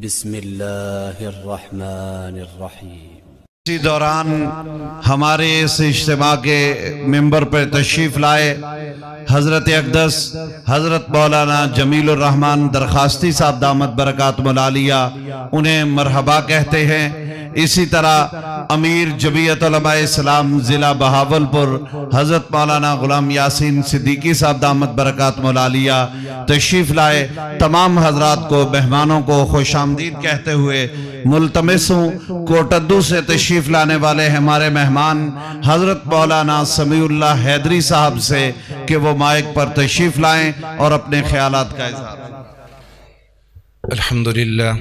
بسم اللہ الرحمن الرحیم. اسی دوران ہمارے اس اجتماع کے ممبر پر تشریف لائے حضرت اقدس حضرت مولانا جمیل الرحمن درخاستی صاحب دامت برکات ملالیہ، انہیں مرحبا کہتے ہیں. اسی طرح امیر جمعیت علماء اسلام ضلع بہاولپور حضرت مولانا غلام یاسین صدیقی صاحب دامت برکات ملالیہ تشریف لائے. تمام حضرات کو، مہمانوں کو خوش آمدید کہتے ہوئے ملتمس ہوں کوٹدو سے تشریف لانے والے ہمارے مہمان حضرت مولانا سمی اللہ حیدری صاحب سے کہ وہ مائک پر تشریف لائیں اور اپنے خیالات کا اظہار کریں. الحمد لله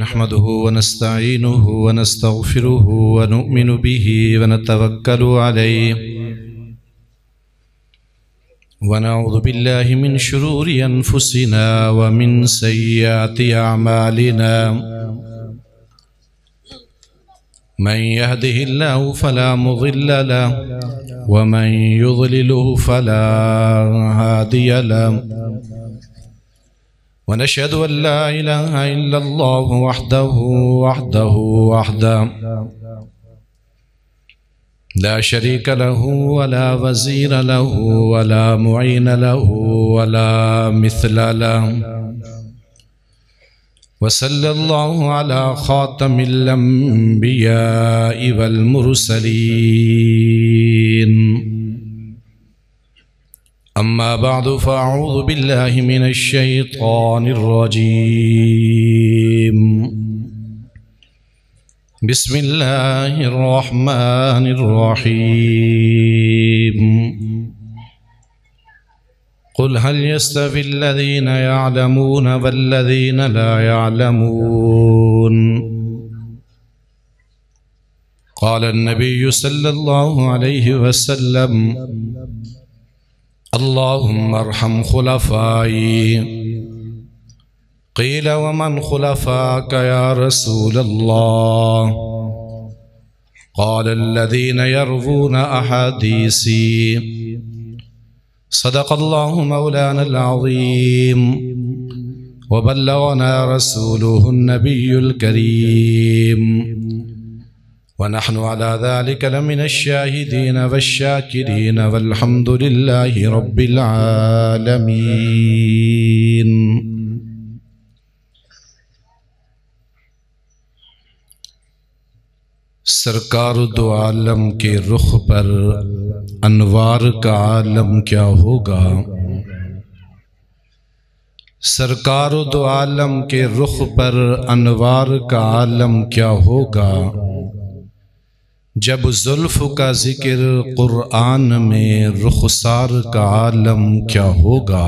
نحمده ونستعينه ونستغفره ونؤمن به ونتوكل عليه ونعوذ بالله من شرور أنفسنا ومن سيئات أعمالنا من يهده الله فلا مضل له ومن يضلله فلا هادي له ونشهد أن لا إله إلا الله وحده لا شريك له ولا وزير له ولا معين له ولا مثل له وصلى الله على خاتم الأنبياء والمرسلين أما بعد فأعوذ بالله من الشيطان الرجيم. بسم الله الرحمن الرحيم. قل هل يستوي الذين يعلمون والذين لا يعلمون؟ قال النبي صلى الله عليه وسلم: اللهم ارحم خلفائي. قيل: ومن خلفاك يا رسول الله؟ قال: الذين يروون أحاديثي. صدق الله مولانا العظيم وبلغنا رسوله النبي الكريم ونحن على ذلك لمن الشاهدين والشاكرين والحمد لله رب العالمين. سرکار دو عالم کے رخ پر انوار کا عالم کیا ہوگا؟ سرکار دو عالم کے رخ پر انوار کا عالم کیا ہوگا؟ جب زلف کا ذکر قرآن میں رخسار کا عالم کیا ہوگا؟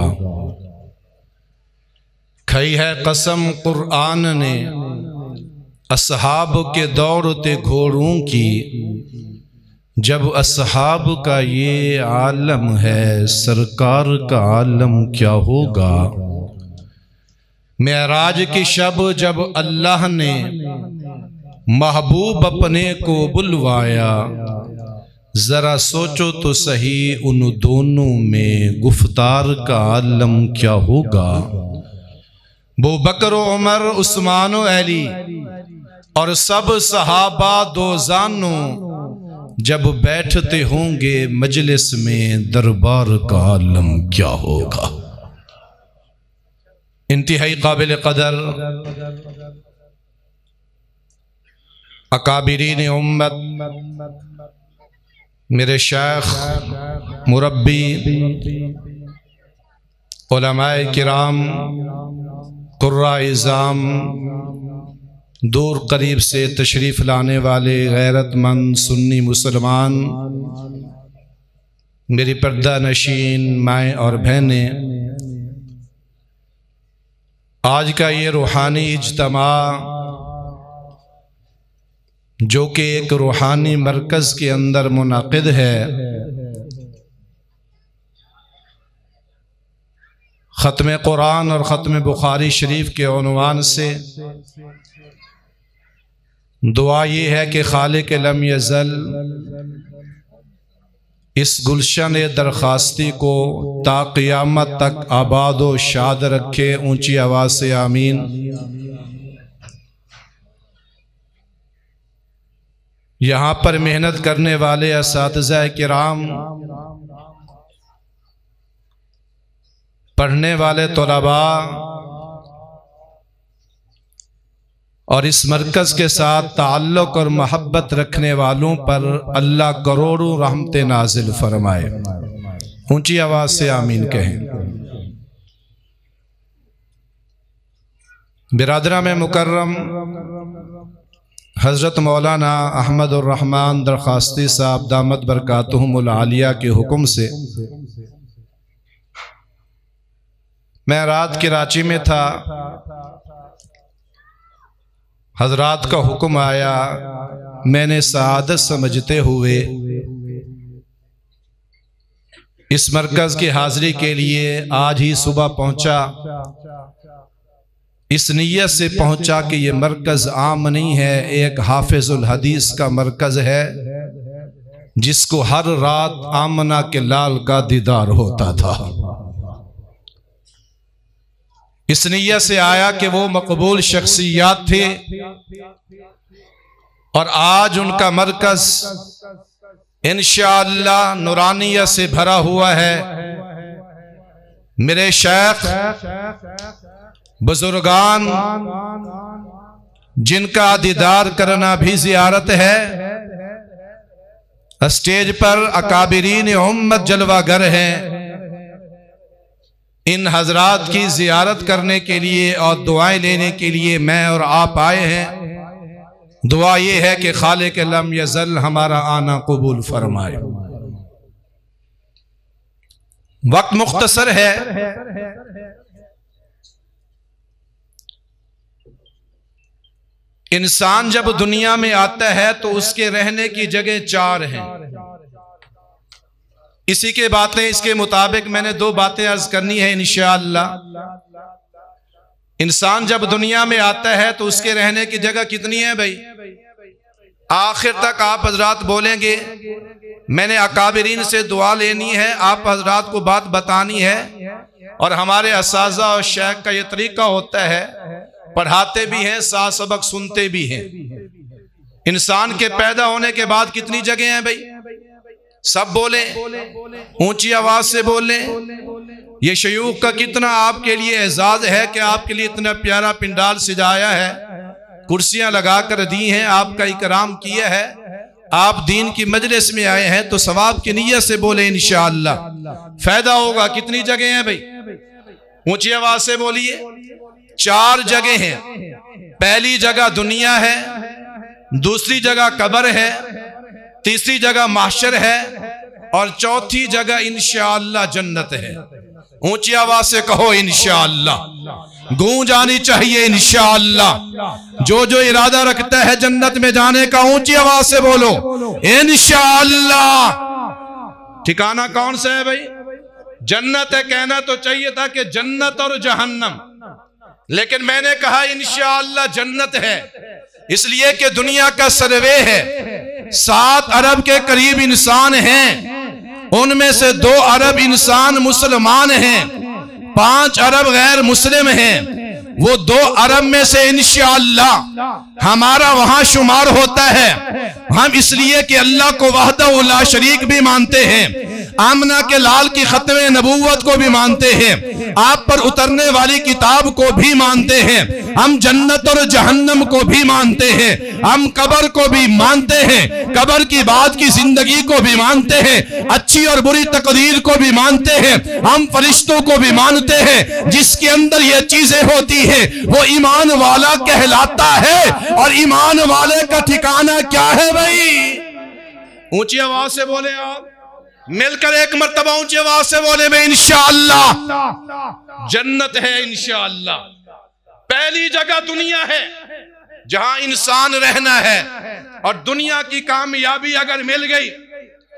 کھائی ہے قسم قرآن نے اصحاب کے دوڑتے گھوڑوں کی، جب اصحاب کا یہ عالم ہے سرکار کا عالم کیا ہوگا؟ معراج کی شب جب اللہ نے محبوب اپنے کو بلوایا، ذرا سوچو تو صحیح ان دونوں میں گفتار کا عالم کیا ہوگا؟ ابو بکر و عمر، عثمان و علی اور سب صحابہ دوزانوں جب بیٹھتے ہوں گے مجلس میں دربار کا عالم کیا ہوگا؟ انتہائی قابل قدر اکابرین امت میرے شیخ مربی علماء کرام قراء عظام، دور قریب سے تشریف لانے والے غیرت مند سنی مسلمان، میری پردہ نشین مائیں اور بہنیں، آج کا یہ روحانی اجتماع جو کہ ایک روحانی مرکز کے اندر منعقد ہے، ختم قرآن اور ختم بخاری شریف کے عنوان سے، دعا یہ ہے کہ خالق لم یزل اس گلشن درخواستی کو تا قیامت تک آباد و شاد رکھے، اونچی آواز سے آمین۔ یہاں پر محنت کرنے والے اساتذہ کرام، پڑھنے والے طلباء اور اس مرکز کے ساتھ تعلق اور محبت رکھنے والوں پر اللہ کروڑوں رحمت نازل فرمائے، اونچی آواز سے آمین کہیں۔ برادرہ میں مکرم حضرت مولانا احمد الرحمن درخاستی صاحب دامت برکاتہم العالیہ کے حکم سے میں رات کراچی میں تھا، حضرات کا حکم آیا، میں نے سعادت سمجھتے ہوئے اس مرکز کی حاضری کے لیے آج ہی صبح پہنچا۔ اس نیت سے پہنچا کہ یہ مرکز عام نہیں ہے، ایک حافظ الحدیث کا مرکز ہے جس کو ہر رات آمنہ کے لال کا دیدار ہوتا تھا۔ اس نیت سے آیا کہ وہ مقبول شخصیات تھے اور آج ان کا مرکز انشاءاللہ نورانیہ سے بھرا ہوا ہے۔ میرے شیخ بزرگان جن کا دیدار کرنا بھی زیارت ہے، اسٹیج پر اکابرین امت جلوہ گر ہیں، ان حضرات کی زیارت کرنے کے لیے اور دعائیں لینے کے لیے میں اور آپ آئے ہیں۔ دعا یہ ہے کہ خالق لم یزل ہمارا آنا قبول فرمائے۔ وقت مختصر ہے، انسان جب دنیا میں آتا ہے تو اس کے رہنے کی جگہ چار ہیں، اسی کے باتیں اس کے مطابق میں نے دو باتیں عرض کرنی ہے انشاءاللہ۔ انسان جب دنیا میں آتا ہے تو اس کے رہنے کی جگہ کتنی ہے بھائی؟ آخر تک آپ حضرات بولیں گے، میں نے اکابرین سے دعا لینی ہے، آپ حضرات کو بات بتانی ہے، اور ہمارے اساتذہ اور شیخ کا یہ طریقہ ہوتا ہے، پڑھاتے بھی ہیں ساتھ سبق سنتے بھی ہیں۔ انسان کے پیدا ہونے کے بعد کتنی جگہیں ہیں بھائی؟ سب بولیں، اونچی آواز سے بولیں۔ یہ شیوخ کا کتنا آپ کے لیے اعزاز ہے کہ آپ کے لیے اتنا پیارا پنڈال سجایا ہے، کرسیاں لگا کر دی ہیں، آپ کا اکرام کیا ہے، آپ دین کی مجلس میں آئے ہیں، تو ثواب کی نیت سے بولیں انشاءاللہ فائدہ ہوگا۔ کتنی جگہیں ہیں بھائی؟ اونچی آواز سے بولیے، چار جگہ ہیں۔ پہلی جگہ دنیا ہے، دوسری جگہ قبر ہے، تیسری جگہ محشر ہے، اور چوتھی جگہ انشاءاللہ جنت ہے۔ اونچی آواز سے کہو انشاءاللہ، گونج آنی چاہیے انشاءاللہ۔ جو جو ارادہ رکھتا ہے جنت میں جانے کا اونچی آواز سے بولو انشاءاللہ۔ ٹھکانہ کون سے ہے بھائی؟ جنت ہے، کہنا تو چاہیے تھا کہ جنت اور جہنم، لیکن میں نے کہا انشاءاللہ جنت ہے، اس لیے کہ دنیا کا سروے ہے، 7 ارب کے قریب انسان ہیں، ان میں سے 2 ارب انسان مسلمان ہیں، 5 ارب غیر مسلم ہیں، وہ 2 ارب میں سے انشاءاللہ ہمارا وہاں شمار ہوتا ہے۔ ہم اس لیے کہ اللہ کو وحدہ لا شریک بھی مانتے ہیں، آمنہ کے لال کی ختم نبوت کو بھی مانتے ہیں، آپ پر اترنے والی کتاب کو بھی مانتے ہیں، ہم جنت اور جہنم کو بھی مانتے ہیں، ہم قبر کو بھی مانتے ہیں، قبر کی بعد کی زندگی کو بھی مانتے ہیں، اچھی اور بری تقدیر کو بھی مانتے ہیں، ہم فرشتوں کو بھی مانتے ہیں۔ جس کے اندر یہ چیزیں ہوتی ہیں وہ ایمان والا کہلاتا ہے، اور ایمان والے کا ٹھکانہ کیا ہے بھائی؟ اونچی آواز سے بولے، آپ مل کر ایک مرتبہ اونچی آواز سے بولے میں انشاءاللہ جنت ہے۔ انشاءاللہ پہلی جگہ دنیا ہے جہاں انسان رہنا ہے، اور دنیا کی کامیابی اگر مل گئی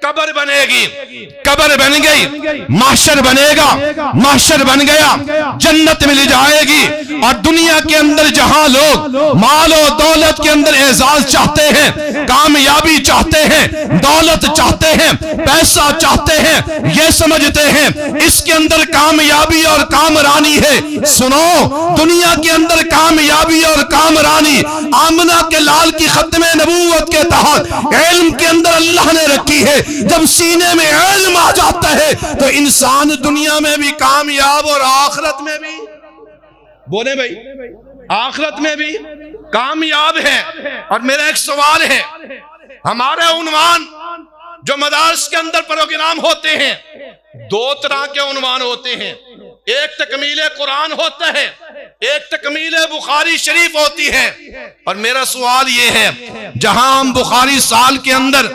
قبر بنے گی، قبر بن گئی، محشر بنے گا، محشر بن گیا، جنت مل جائے گی۔ اور دنیا کے اندر جہاں لوگ مال و دولت کے اندر اعزاز چاہتے ہیں، کامیابی چاہتے ہیں، دولت چاہتے ہیں، پیسہ چاہتے ہیں، یہ سمجھتے ہیں اس کے اندر کامیابی اور کامرانی ہے۔ سنو، دنیا کے اندر کامیابی اور کامرانی آمنہ کے لال کی ختم نبوت کے تحت علم کے اندر اللہ نے رکھی ہے۔ جب سینے میں علم آ جاتا ہے تو انسان دنیا میں بھی کامیاب اور آخرت میں بھی، بولے بھائی، آخرت میں بھی کامیاب ہے۔ اور میرا ایک سوال ہے، ہمارے عنوان جو مدارس کے اندر پروگرام ہوتے ہیں، دو طرح کے عنوان ہوتے ہیں، ایک تکمیل قرآن ہوتا ہے، ایک تکمیل بخاری شریف ہوتی ہے۔ اور میرا سوال یہ ہے، جہاں ہم بخاری سال کے اندر،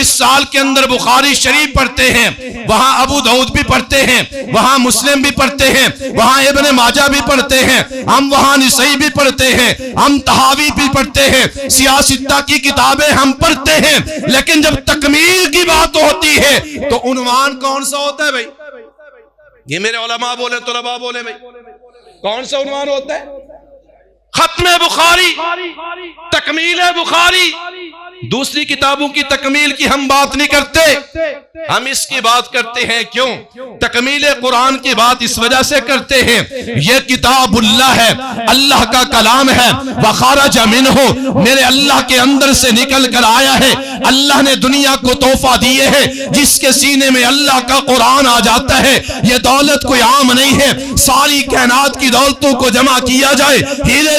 اس سال کے اندر بخاری شریف پڑھتے ہیں، وہاں ابو داؤد بھی پڑھتے ہیں، وہاں مسلم بھی پڑھتے ہیں، وہاں ابن ماجہ بھی پڑھتے ہیں، ہم وہاں نسائی بھی پڑھتے ہیں، ہم تحاوی بھی پڑھتے ہیں، سیاستہ کی کتابیں ہم پڑھتے ہیں، لیکن جب تکمیل کی بات ہوتی ہے تو عنوان کون سا ہوتا ہے بھائی؟ یہ میرے علماء بولے، طلباء بولے، کون سا عنوان ہوتا ہے؟ ختم بخاری، تکمیل بخاری۔ دوسری کتابوں کی تکمیل کی ہم بات نہیں کرتے، ہم اس کی بات کرتے ہیں۔ کیوں؟ تکمیل قرآن کی بات اس وجہ سے کرتے ہیں، یہ کتاب اللہ ہے، اللہ کا کلام ہے۔ وَخَارَجَ مِنْهُ، میرے اللہ کے اندر سے نکل کر آیا ہے۔ اللہ نے دنیا کو تحفہ دیئے ہیں، جس کے سینے میں اللہ کا قرآن آ جاتا ہے، یہ دولت کوئی عام نہیں ہے۔ ساری کائنات کی دولتوں کو جمع کیا جائے، ہیرے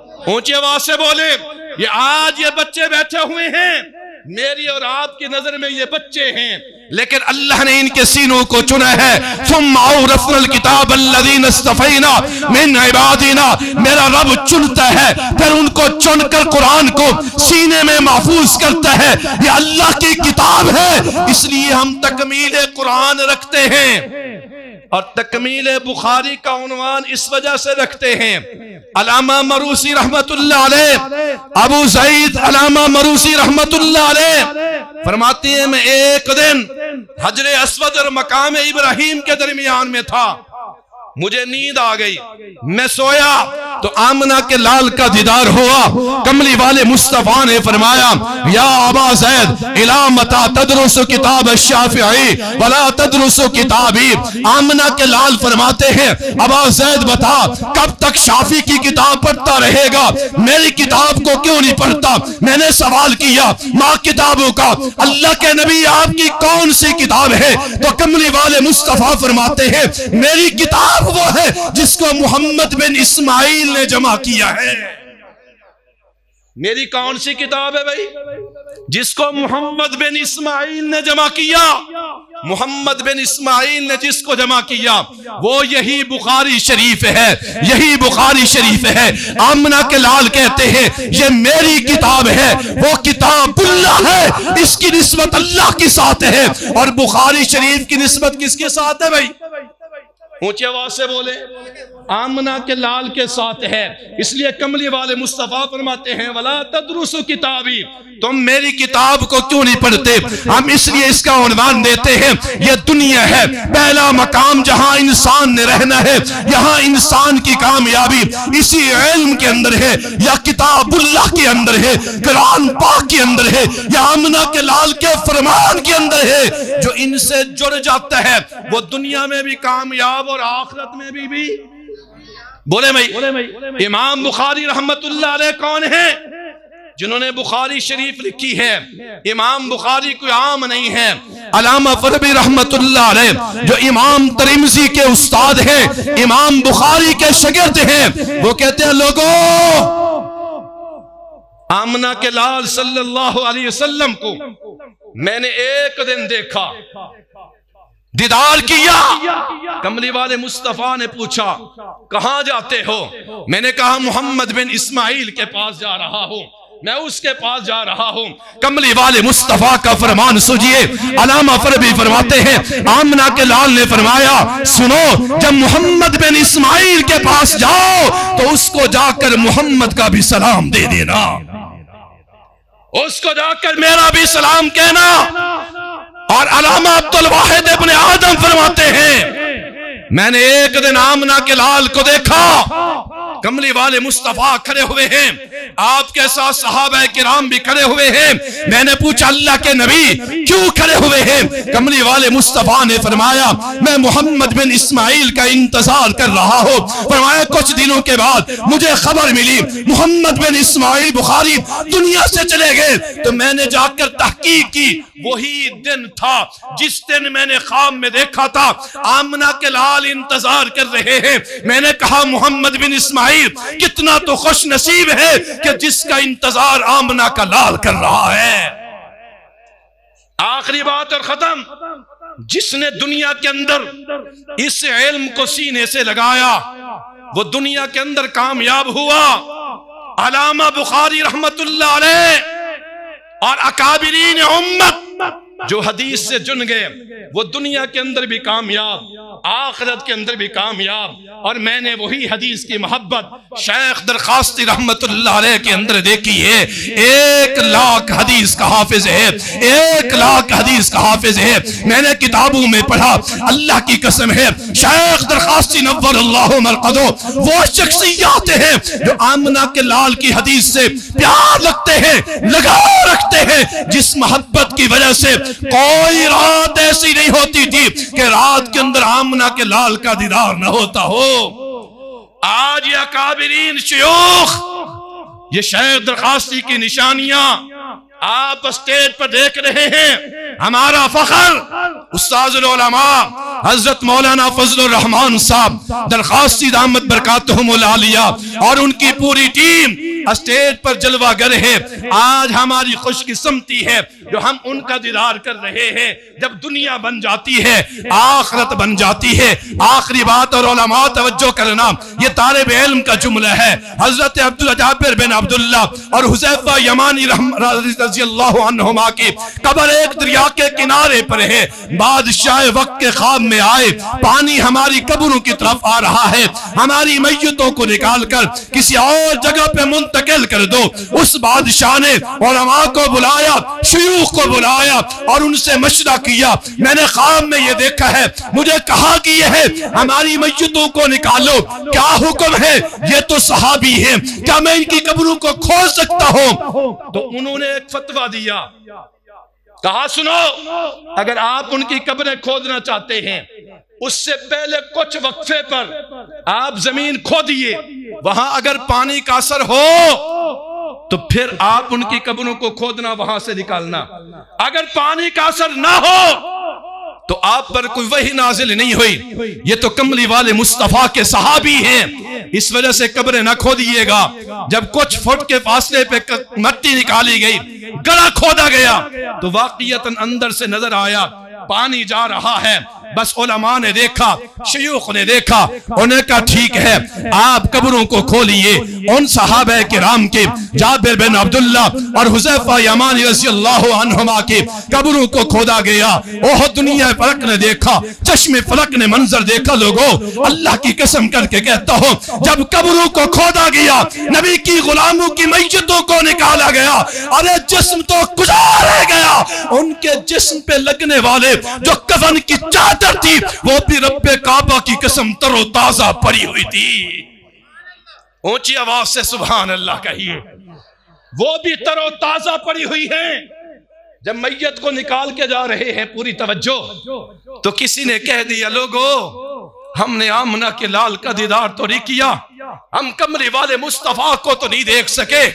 اونچی آواز سے بولیں۔ یہ آج یہ بچے بیٹھے ہوئے ہیں، میری اور آپ کی نظر میں یہ بچے ہیں، لیکن اللہ نے ان کے سینوں کو چنا ہے۔ ثُمَّ أَوْرَثْنَا الْكِتَابَ الَّذِينَ اصْطَفَيْنَا مِنْ عِبَادِنَا، میرا رب چنتا ہے، پھر ان کو چن کر قرآن کو سینے میں محفوظ کرتا ہے۔ یہ اللہ کی کتاب ہے، اس لیے ہم تکمیل قرآن رکھتے ہیں اور تکمیل بخاری کا عنوان اس وجہ سے رکھتے ہیں۔ علامہ مروسی رحمت اللہ علیہ، ابو زید علامہ مروسی رحمت اللہ علیہ فرماتی ہے، میں ایک دن حجر اسود اور مقام ابراہیم کے درمیان میں تھا، مجھے نیند آ گئی، میں سویا تو آمنہ کے لال کا دیدار ہوا۔ کملی والے مصطفیٰ نے فرمایا، یا ابا زید الا متى تدرس کتاب الشافعی ولا تدرس کتابی، آمنہ کے لال فرماتے ہیں، ابا زید بتا کب تک شافعی کی کتاب پڑھتا رہے گا، میری کتاب کو کیوں نہیں پڑھتا؟ میں نے سوال کیا ماں کتابوں کا، اللہ کے نبی آپ کی کون سی کتاب ہے؟ تو کملی والے مصطفیٰ فرماتے ہیں، میری کتاب وہ ہے جس کو محمد بن اسماعیل نے جمع کیا ہے۔ میری کون سی کتاب ہے بھائی؟ جس کو محمد بن اسماعیل نے جمع کیا۔ محمد بن اسماعیل نے جس کو جمع کیا وہ یہی بخاری شریف ہے، یہی بخاری شریف ہے۔ آمنہ کے لال کہتے ہیں، یہ میری کتاب ہے، وہ کتاب اللہ ہے، اس کی نسبت اللہ کے ساتھ ہے۔ اور بخاری شریف کی نسبت کس کے ساتھ ہے بھائی؟ اونچی آواز سے بولے، آمنہ کے لال کے ساتھ ہے۔ اس لیے کملی والے مصطفیٰ فرماتے ہیں، وَلَا تَدْرُسُ کِتَابِی، تم میری کتاب کو کیوں نہیں پڑھتے؟ ہم اس لیے اس کا عنوان دیتے ہیں، یہ دنیا ہے، پہلا مقام جہاں انسان نے رہنا ہے، یہاں انسان کی کامیابی اسی علم کے اندر ہے، یا کتاب اللہ کے اندر ہے، قرآن پاک کے اندر ہے، یا آمنہ کے لال کے فرمان کے اندر ہے۔ جو ان سے جڑ جاتا ہے وہ دنیا میں بھی کامیاب اور آخرت میں بھی، بولے بھائی۔ امام بخاری رحمت اللہ علیہ کون ہیں؟ جنہوں نے بخاری شریف لکھی ہے۔ امام بخاری کوئی عام نہیں ہے، علامہ فربی رحمت اللہ علیہ جو امام ترمذی کے استاد ہیں، امام بخاری کے شاگرد ہیں، وہ کہتے ہیں، لوگوں आमना के लाल सल्लल्लाहु अलैहि वसल्लम को मैंने एक दिन देखा, दीदार किया। कमली वाले मुस्तफ़ा ने पूछा कहाँ जाते हो? मैंने कहा मोहम्मद बिन इस्माइल के पास जा रहा हूँ, मैं उसके पास जा रहा हूँ। कमली वाले मुस्तफ़ा का फरमान सुनिए, अलामा फरबी फरमाते हैं आमना के लाल ने फरमाया सुनो, जब मोहम्मद बिन इस्माइल के पास जाओ तो उसको जाकर मोहम्मद का भी सलाम दे देना, उसको जाकर मेरा भी सलाम कहना। और अलामा अब्दुल वाहिद इब्ने आदम फरमाते हैं मैंने एक दिन आमना के लाल को देखा, कमली वाले मुस्तफ़ा खड़े हुए हैं, आपके साथ सहाबा किराम भी खड़े हुए हैं। मैंने पूछा अल्लाह के नबी क्यों खड़े हुए हैं? कमली वाले मुस्तफ़ा ने फरमाया मैं मोहम्मद बिन इस्माइल का इंतजार कर रहा हूँ। फरमाया कुछ दिनों के बाद मुझे खबर मिली मोहम्मद बिन इस्माइल बुखारी दुनिया से चले गए, तो मैंने जाकर तहकीक की, वही दिन था जिस दिन मैंने ख्वाब में देखा था। आमना के लाल इंतजार कर रहे हैं। मैंने कहा मोहम्मद बिन इस्माइल कितना तो खुश नसीब है कि जिसका इंतजार आमना का लाल कर रहा है। आखिरी बात और खत्म, जिसने दुनिया के अंदर इस इल्म को सीने से लगाया वो दुनिया के अंदर कामयाब हुआ। अल्लामा बुखारी रहमतुल्लाह अलैह और अकाबिरीन उम्मत जो हदीस से जुन गए वो दुनिया के अंदर भी कामयाब, आखिरत के अंदर भी कामयाब। और मैंने वही हदीस की मोहब्बत शेख दरखास्ती रहमतुल्लाह अलैह के अंदर देखी है। 1 लाख हदीस का हाफिज है, 1 लाख हदीस का हाफिज है। मैंने किताबों में पढ़ा, अल्लाह की कसम है शेख दरखास्ती नव्वरल्लाहु मरकदो वो शख्सियत है जो आमना के लाल की हदीस से प्यार रखते हैं, लगाव रखते हैं, जिस मोहब्बत की वजह से कोई रात ऐसी नहीं होती थी कि रात के अंदर आमना के लाल का दीदार न होता हो। आज ये अकाबिरीन शयूख, ये शेख दरखास्ती की निशानियां आप स्टेज पर देख रहे हैं। हमारा फखर उस्ताजुल उलमा हजरत मौलाना फजलुर रहमान साहब दरखास्ती दामत बरकातहुमुल आलिया और उनकी पूरी टीम स्टेज पर जलवागर है। आज हमारी खुशकिस्मती है जो हम उनका दीदार कर रहे हैं। जब दुनिया बन जाती है आखरत बन जाती है। आखिरी बात और उलमा तवज्जो करना, ये तालिब इल्म का जुमला है। हजरत अब्दुल जाबिर बिन अब्दुल्ला और हुज़ैफा यमानी रज़ियल्लाहु अन्हुमा की कब्र एक दरिया के किनारे पर है। बादशाह वक्त के ख्वाब में आए, पानी हमारी कब्रों की तरफ आ रहा है, हमारी मैयतों को निकाल कर किसी और जगह पे मुंतकिल कर दो। उस बादशाह ने उलमा को बुलाया, शयूख को बुलाया और उनसे मशवरा किया। मैंने ख्वाब में ये देखा है, मुझे कहा कि यह है हमारी मैयतों को निकालो, क्या हुक्म है? ये तो सहाबी है, क्या मैं इनकी कब्रों को खोल सकता हूँ? तो उन्होंने एक फतवा दिया, कहा सुनो अगर आप उनकी कब्रें खोदना चाहते हैं उससे पहले कुछ वक्फे पर आप जमीन खोदिए, वहां अगर पानी का असर हो तो फिर आप उनकी कब्रों को खोदना, वहां से निकालना। अगर पानी का असर ना हो तो आप पर कोई वही नाजिल नहीं हुई। ये तो कमली वाले मुस्तफ़ा के सहाबी हैं, इस वजह से कब्रें न खोदिएगा। जब कुछ फुट के फासले पे मट्टी निकाली गई, गड़ा खोदा गया तो वाकईतन अंदर से नजर आया पानी जा रहा है। बस उलमा ने देखा, शयूख ने देखा, उन्हें कहा ठीक है आप कब्रों को खोलिए। उन सहाबा किराम के जाबिर बिन अब्दुल्ला और हुज़ैफा यमानी रज़ियल्लाहु अन्हुमा के कब्रों को खोदा गया। ओह दुनिया फलक ने देखा, चश्मे फलक ने मंजर देखा। लोगों अल्लाह की कसम करके कहता हूँ जब कब्रों को खोदा गया, नबी की गुलामों की मैयतों को निकाला गया, अरे जिस्म तो गुजारा गया, उनके जिस्म पे लगने वाले जो कफन की चादर थी वो भी रब्बे काबा की कसम तरोताजा पड़ी हुई थी। ऊंची आवाज से सुभान अल्लाह कहिए। वो भी तरोताजा पड़ी हुई है। जब मैयत को निकाल के जा रहे हैं पूरी तवज्जो, तो किसी ने कह दिया लोगों हमने आमना के लाल का दीदार तो नहीं किया, हम कमरे वाले मुस्तफ़ा को तो नहीं देख सके,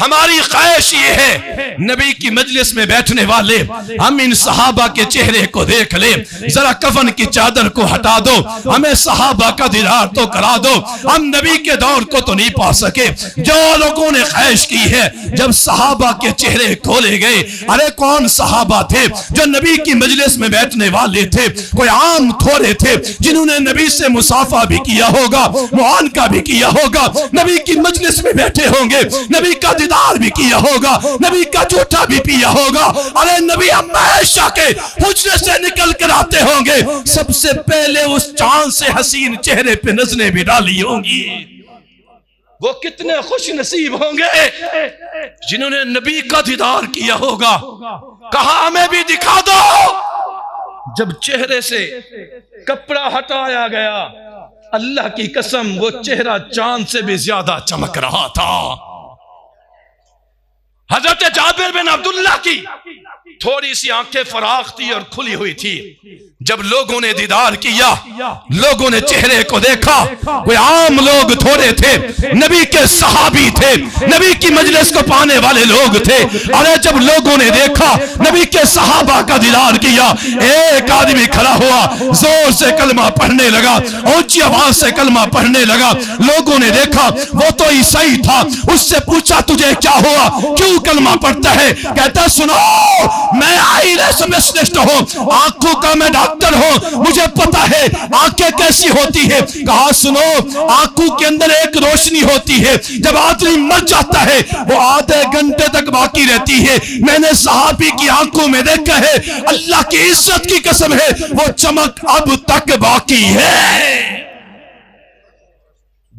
हमारी ख्वाहिश ये है नबी की मजलिस में बैठने वाले हम इन सहाबा के चेहरे को देख ले, जरा कफन की चादर को हटा दो, हमें सहाबा का दीदार तो करा दो। हम नबी के दौर को तो नहीं पा सके जो लोगों ने ख्वाहिश की है। जब सहाबा के चेहरे खोले गए, अरे कौन सहाबा थे जो नबी की मजलिस में बैठने वाले थे? कोई आम थोड़े थे जिन्होंने नबी से मुसाफा भी किया होगा, मुआनका भी किया होगा, नबी की मजलिस में बैठे होंगे, नबी का दार भी किया होगा, नबी का जूठा भी पिया होगा। अरे नबी हमेशा के हुजरे से निकल कर आते होंगे, सबसे पहले उस चांद से हसीन चेहरे पे नजरें भी डाली होंगी। वो कितने खुश नसीब होंगे जिन्होंने नबी का दीदार किया होगा। कहा हमें भी दिखा दो। जब चेहरे से कपड़ा हटाया गया, अल्लाह की कसम वो चेहरा चांद से भी ज्यादा चमक रहा था। हजरत जाबिर बिन अब्दुल्ला की थोड़ी सी आंखें फराख थी और खुली हुई थी। जब लोगों ने दीदार किया, लोगों ने चेहरे को देखा। कोई आम लोग थोड़े थे, नबी के सहाबी थे, नबी की मजलिस को पाने वाले लोग थे। अरे जब लोगों ने देखा नबी के सहाबा का दीदार किया, एक आदमी खड़ा हुआ, जोर से कलमा पढ़ने लगा, ऊंची आवाज से कलमा पढ़ने लगा। लोगों ने देखा वो तो ईसाई था, उससे पूछा तुझे क्या हुआ, क्यों कलमा पढ़ता है? कहता सुनो, मैं आईरिश हूँ, आंखों का मैं डॉक्टर हूँ, मुझे पता है आंखें कैसी होती है। कहा सुनो, आंखों के अंदर एक रोशनी होती है, जब आदमी मर जाता है वो आधे घंटे तक बाकी रहती है। मैंने सहाबी की आंखों में देखा है, अल्लाह की इज्जत की कसम है वो चमक अब तक बाकी है,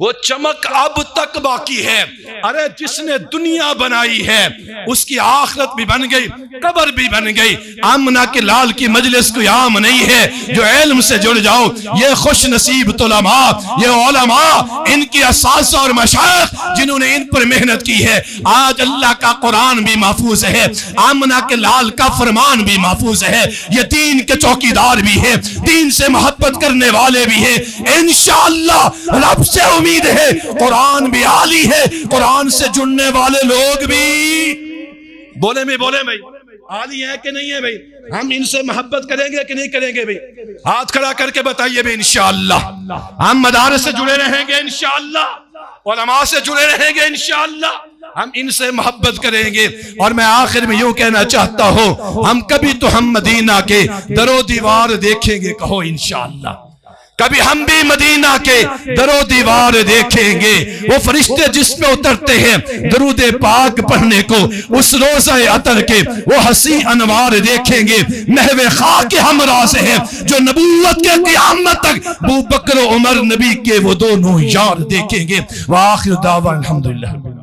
वो चमक अब तक बाकी है। अरे जिसने दुनिया बनाई है उसकी आखिरत भी बन गई, कब्र भी बन गई। आमना के लाल की मजलिस कोई आम नहीं है जो इल्म से जुड़ जाओ। ये खुश नसीब तुलमा, ये उलमा, इनके असास और मशाइख जिन्होंने इन पर मेहनत की है, आज अल्लाह का कुरान भी महफूज है, आमना के लाल का फरमान भी महफूज है। ये दीन के चौकीदार भी है, दीन से मोहब्बत करने वाले भी है। इंशाअल्लाह रब से है कुरान भी आली है, कुरान से जुड़ने वाले लोग भी बोले भाई आली है कि नहीं है भाई? हम इनसे मोहब्बत करेंगे कि नहीं करेंगे भाई? हाथ खड़ा करके बताइए भाई। इंशाअल्लाह हम मदारस से जुड़े रहेंगे, इंशाअल्लाह उलमा से जुड़े रहेंगे, इंशाअल्लाह हम इनसे मोहब्बत करेंगे। और मैं आखिर में यूं कहना चाहता हूँ, हम कभी तो हम मदीना के दरो दीवार देखेंगे, कहो इंशाअल्लाह कभी हम भी मदीना के दरो दीवार देखेंगे। वो फरिश्ते जिसमें उतरते हैं दरूद पाक पढ़ने को, उस रोज़ा अतर के वो हसी अनवार देखेंगे। महवे खाक हमरा से है जो नबूवत के क़यामत तक अबू बकर उमर नबी के वो दोनों यार देखेंगे। वाखिर दावा अल्हम्दुलिल्लाह।